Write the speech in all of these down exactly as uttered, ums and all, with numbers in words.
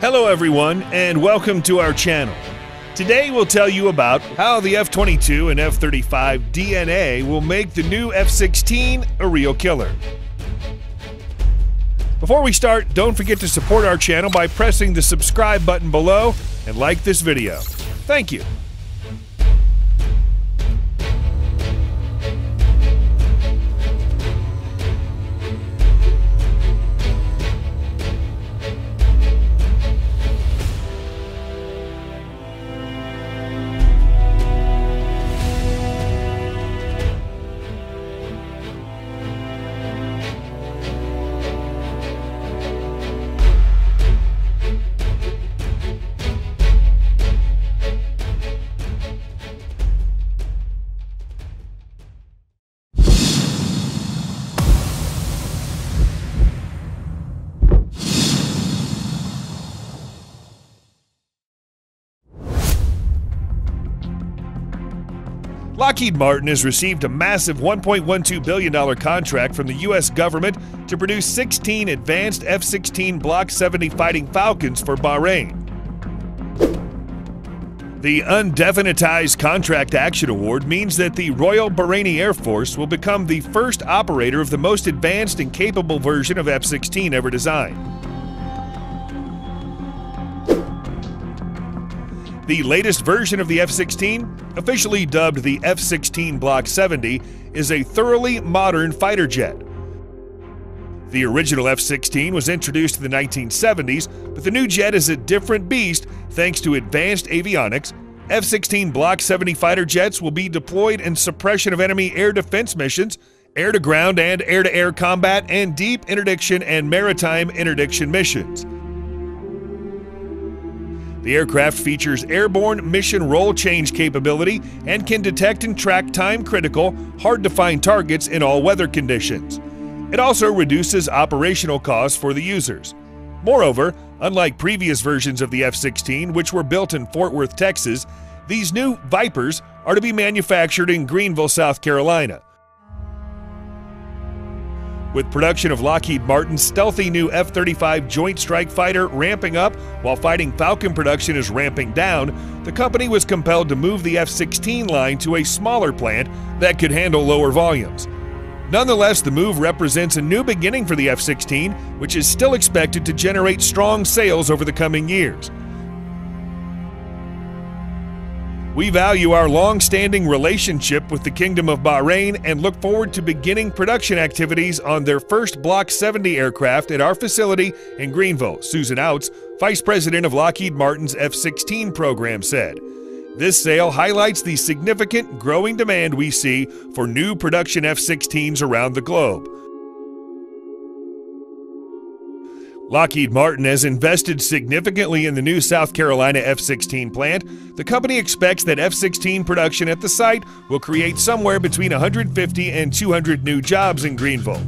Hello everyone, and welcome to our channel. Today we'll tell you about how the F twenty-two and F thirty-five D N A will make the new F sixteen a real killer. Before we start, don't forget to support our channel by pressing the subscribe button below and like this video. Thank you. Lockheed Martin has received a massive one point one two billion dollar contract from the U S government to produce sixteen advanced F sixteen Block seventy Fighting Falcons for Bahrain. The Undefinitized Contract Action Award means that the Royal Bahraini Air Force will become the first operator of the most advanced and capable version of F sixteen ever designed. The latest version of the F sixteen, officially dubbed the F sixteen Block seventy, is a thoroughly modern fighter jet. The original F sixteen was introduced in the nineteen seventies, but the new jet is a different beast thanks to advanced avionics. F sixteen Block seventy fighter jets will be deployed in suppression of enemy air defense missions, air-to-ground and air-to-air combat, and deep interdiction and maritime interdiction missions. The aircraft features airborne mission role change capability and can detect and track time-critical, hard-to-find targets in all weather conditions. It also reduces operational costs for the users. Moreover, unlike previous versions of the F sixteen, which were built in Fort Worth, Texas, these new Vipers are to be manufactured in Greenville, South Carolina. With production of Lockheed Martin's stealthy new F thirty-five Joint Strike Fighter ramping up while Fighting Falcon production is ramping down, the company was compelled to move the F sixteen line to a smaller plant that could handle lower volumes. Nonetheless, the move represents a new beginning for the F sixteen, which is still expected to generate strong sales over the coming years. We value our long-standing relationship with the Kingdom of Bahrain and look forward to beginning production activities on their first Block seventy aircraft at our facility in Greenville, Susan Outz, Vice President of Lockheed Martin's F sixteen program, said. This sale highlights the significant growing demand we see for new production F sixteens around the globe. Lockheed Martin has invested significantly in the new South Carolina F sixteen plant. The company expects that F sixteen production at the site will create somewhere between one hundred fifty and two hundred new jobs in Greenville.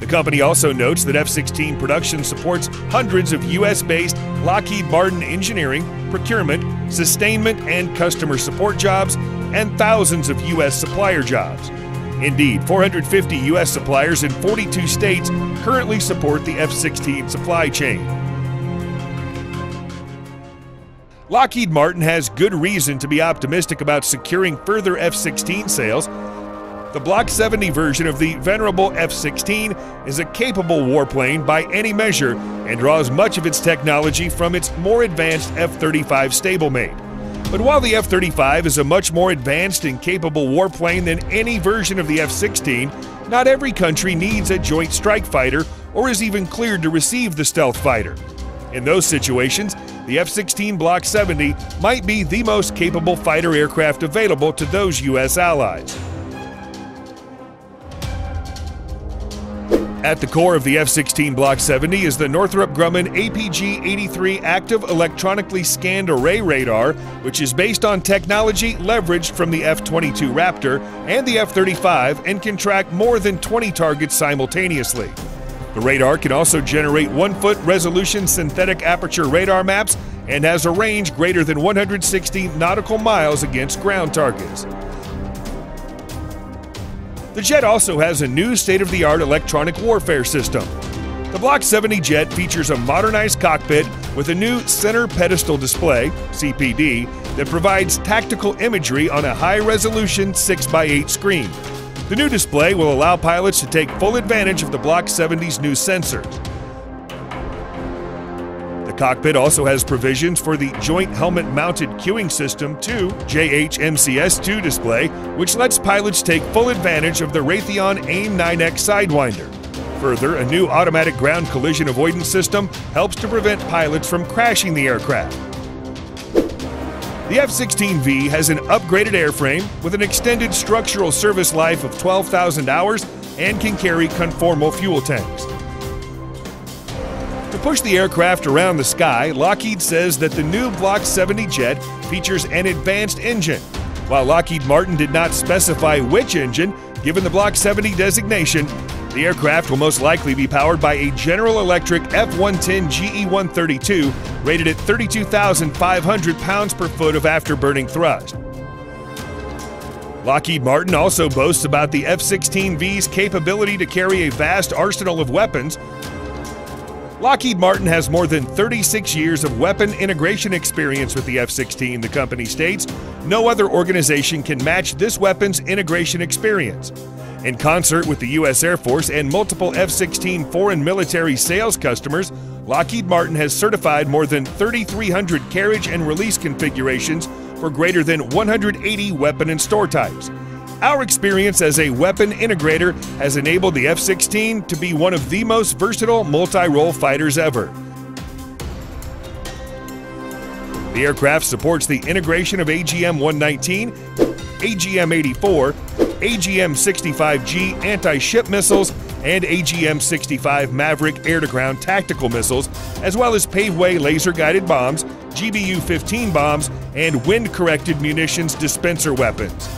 The company also notes that F sixteen production supports hundreds of U S based Lockheed Martin engineering, procurement, sustainment, and customer support jobs, and thousands of U S supplier jobs. Indeed, four hundred fifty U S suppliers in forty-two states currently support the F sixteen supply chain. Lockheed Martin has good reason to be optimistic about securing further F sixteen sales. The Block seventy version of the venerable F sixteen is a capable warplane by any measure and draws much of its technology from its more advanced F thirty-five stablemate. But while the F thirty-five is a much more advanced and capable warplane than any version of the F sixteen, not every country needs a Joint Strike Fighter or is even cleared to receive the stealth fighter. In those situations, the F sixteen Block seventy might be the most capable fighter aircraft available to those U S allies. At the core of the F sixteen Block seventy is the Northrop Grumman A P G eighty-three Active Electronically Scanned Array radar, which is based on technology leveraged from the F twenty-two Raptor and the F thirty-five and can track more than twenty targets simultaneously. The radar can also generate one-foot resolution synthetic aperture radar maps and has a range greater than one hundred sixty nautical miles against ground targets. The jet also has a new state-of-the-art electronic warfare system. The Block seventy jet features a modernized cockpit with a new center pedestal display, C P D, that provides tactical imagery on a high-resolution six by eight screen. The new display will allow pilots to take full advantage of the Block seventy's new sensors. The cockpit also has provisions for the Joint Helmet-Mounted Queuing System two, J H M C S two display, which lets pilots take full advantage of the Raytheon AIM nine X Sidewinder. Further, a new automatic ground collision avoidance system helps to prevent pilots from crashing the aircraft. The F sixteen V has an upgraded airframe with an extended structural service life of twelve thousand hours and can carry conformal fuel tanks. To push the aircraft around the sky, Lockheed says that the new Block seventy jet features an advanced engine. While Lockheed Martin did not specify which engine, given the Block seventy designation, the aircraft will most likely be powered by a General Electric F one ten G E one thirty-two rated at thirty-two thousand five hundred pounds per foot of afterburning thrust. Lockheed Martin also boasts about the F sixteen V's capability to carry a vast arsenal of weapons. Lockheed Martin has more than thirty-six years of weapon integration experience with the F sixteen, the company states. No other organization can match this weapon's integration experience. In concert with the U S Air Force and multiple F sixteen foreign military sales customers, Lockheed Martin has certified more than three thousand three hundred carriage and release configurations for greater than one hundred eighty weapon and store types. Our experience as a weapon integrator has enabled the F sixteen to be one of the most versatile multi-role fighters ever. The aircraft supports the integration of A G M one nineteen, A G M eighty-four, A G M sixty-five G anti-ship missiles, and A G M sixty-five Maverick air-to-ground tactical missiles, as well as Paveway laser-guided bombs, G B U fifteen bombs, and wind-corrected munitions dispenser weapons.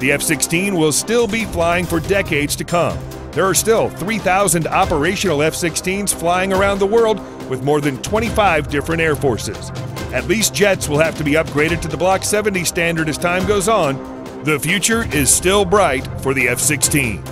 The F sixteen will still be flying for decades to come. There are still three thousand operational F sixteens flying around the world with more than twenty-five different air forces. At least jets will have to be upgraded to the Block seventy standard as time goes on. The future is still bright for the F sixteen.